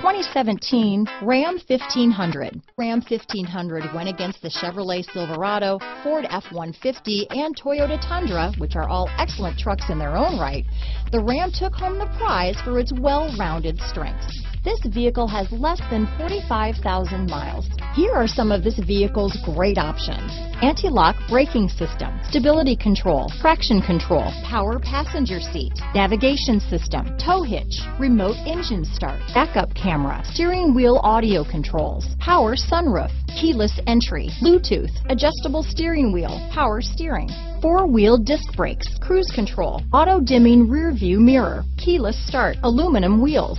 2017 Ram 1500. Ram 1500 went against the Chevrolet Silverado, Ford F-150, and Toyota Tundra, which are all excellent trucks in their own right. The Ram took home the prize for its well-rounded strengths. This vehicle has less than 45,000 miles. Here are some of this vehicle's great options: anti-lock braking system, stability control, traction control, power passenger seat, navigation system, tow hitch, remote engine start, backup camera, steering wheel audio controls, power sunroof, keyless entry, Bluetooth, adjustable steering wheel, power steering, four-wheel disc brakes, cruise control, auto-dimming rear view mirror, keyless start, aluminum wheels.